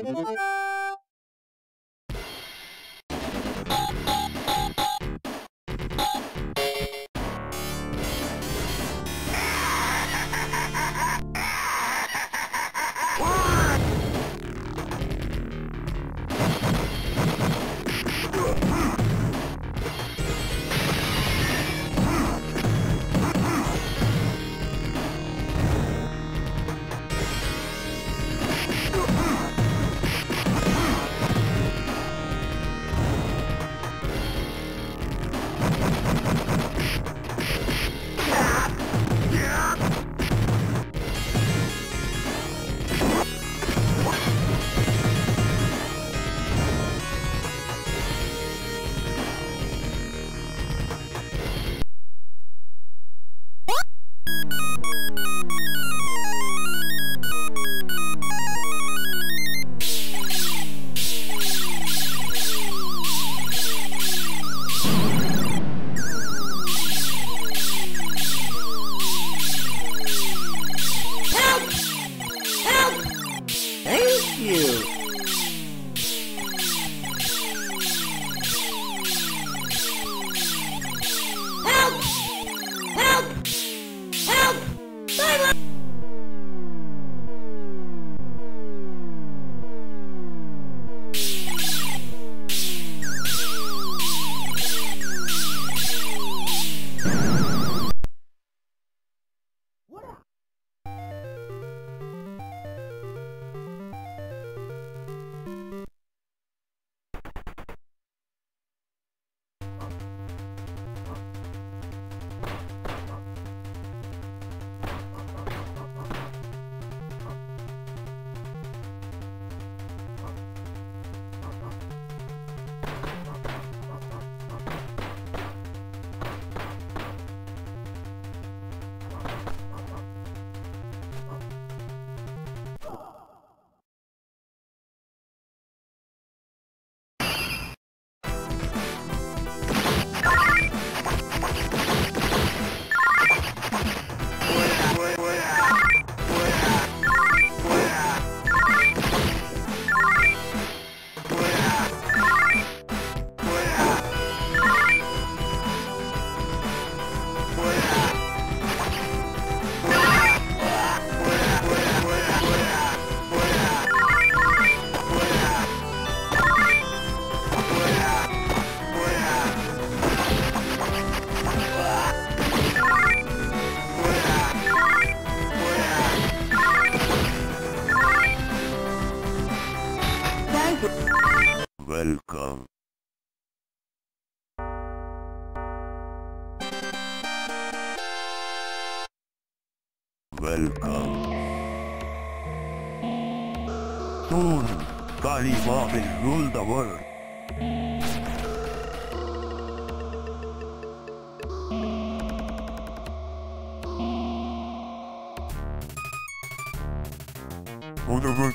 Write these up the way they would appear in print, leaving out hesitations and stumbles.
Soon, Kali Baba will rule the world. Whatever.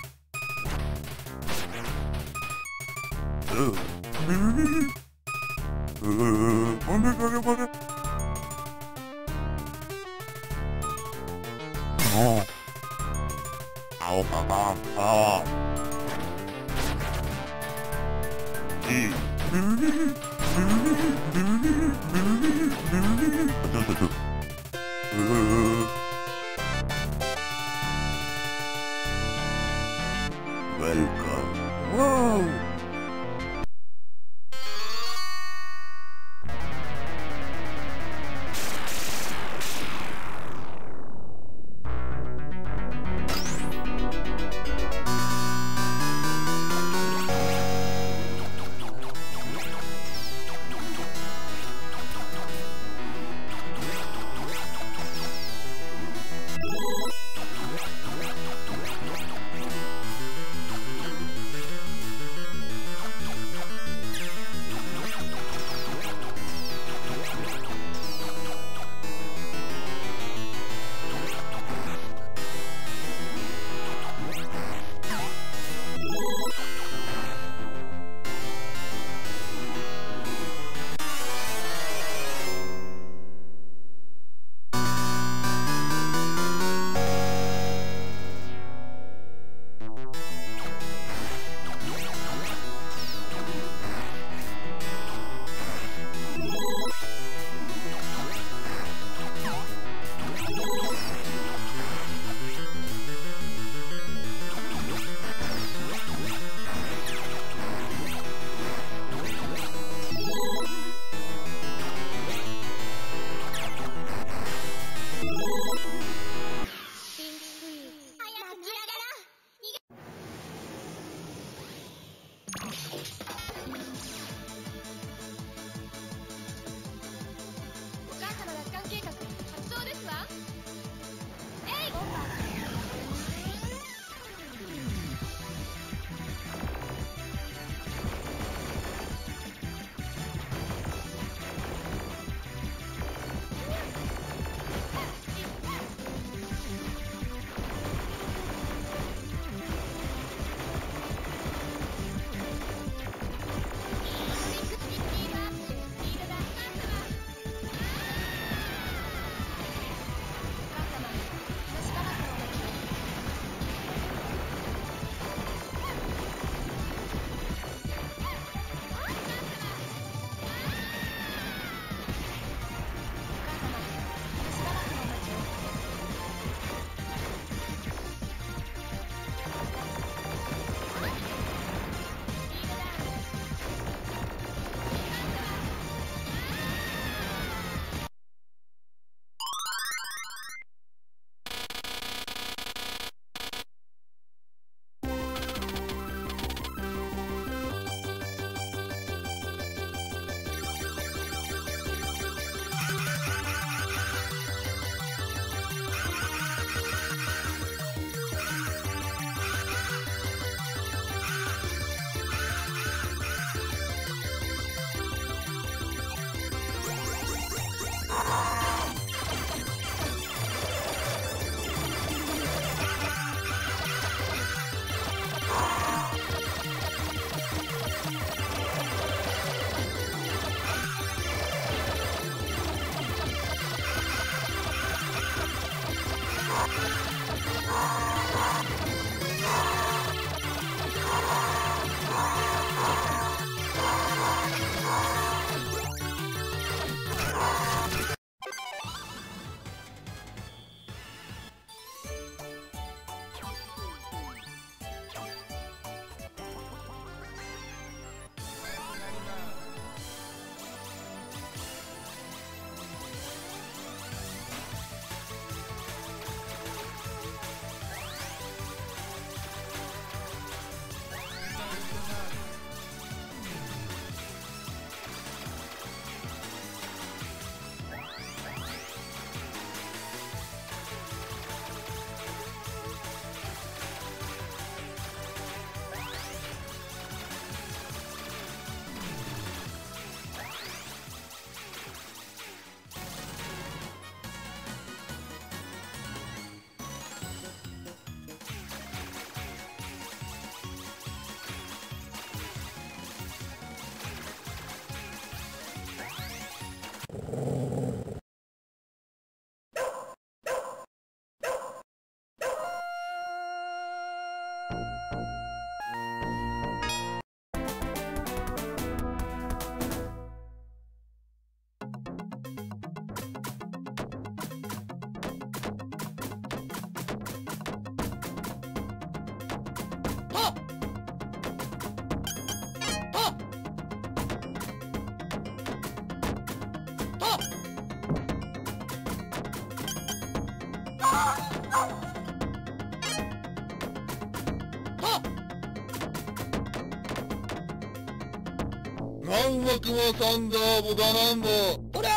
なんだ熊さんだボダなんだおりゃあ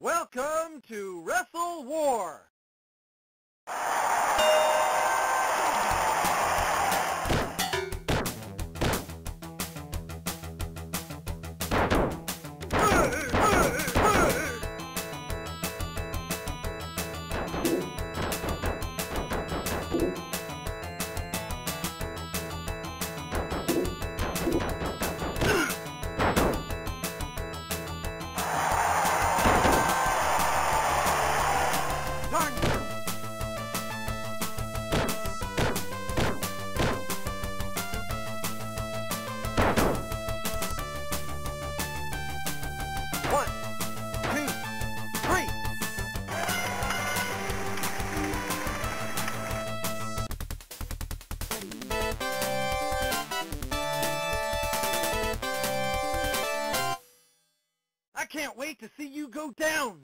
Welcome to Wrestle War! I can't wait to see you go down!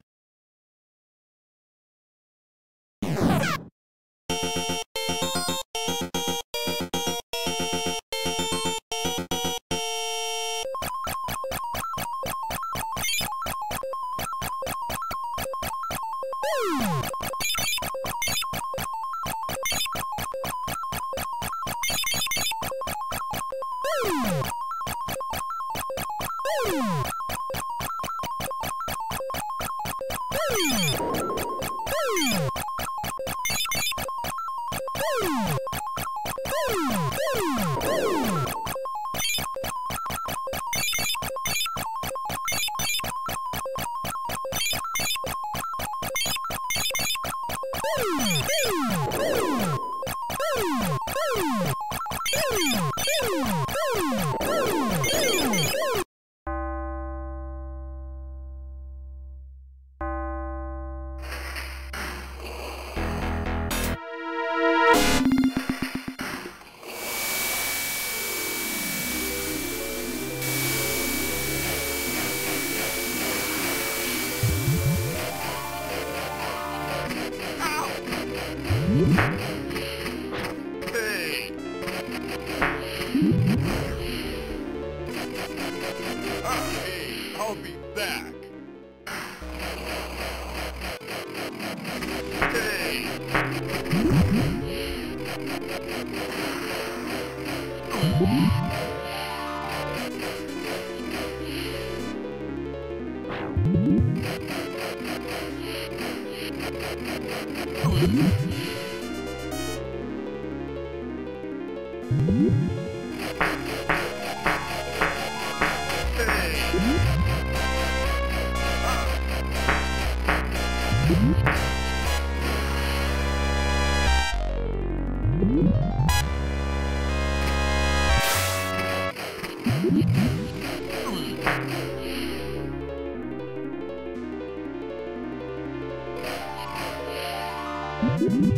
I'll be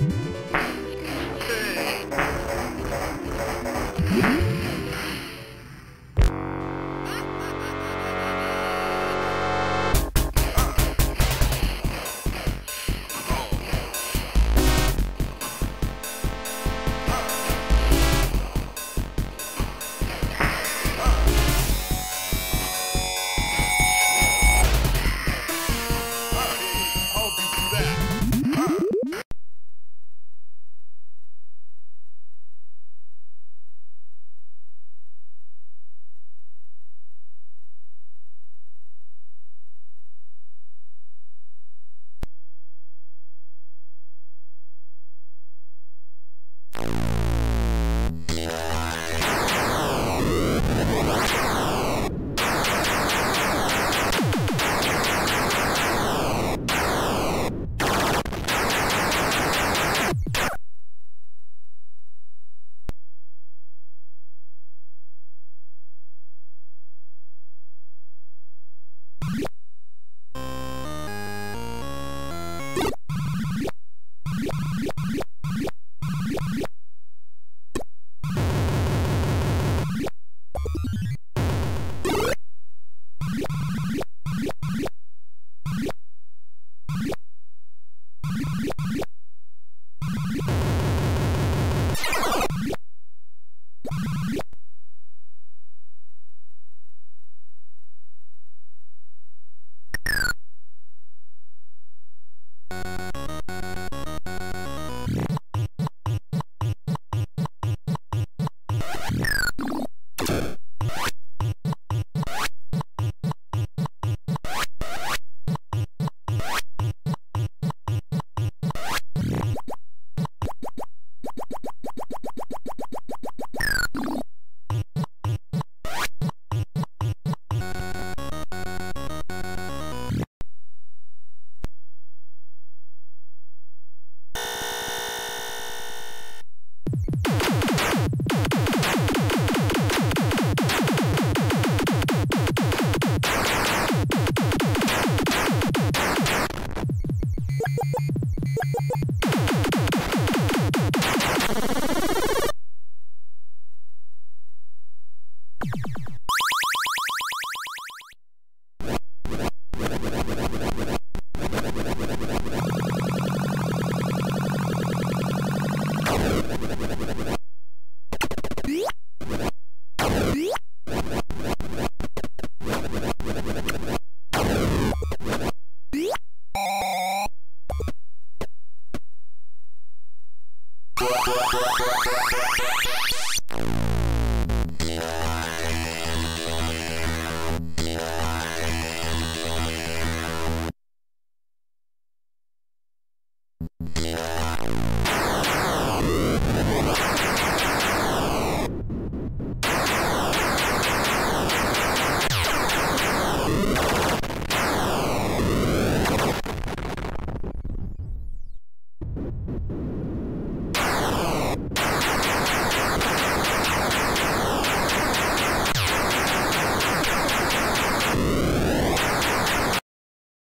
back.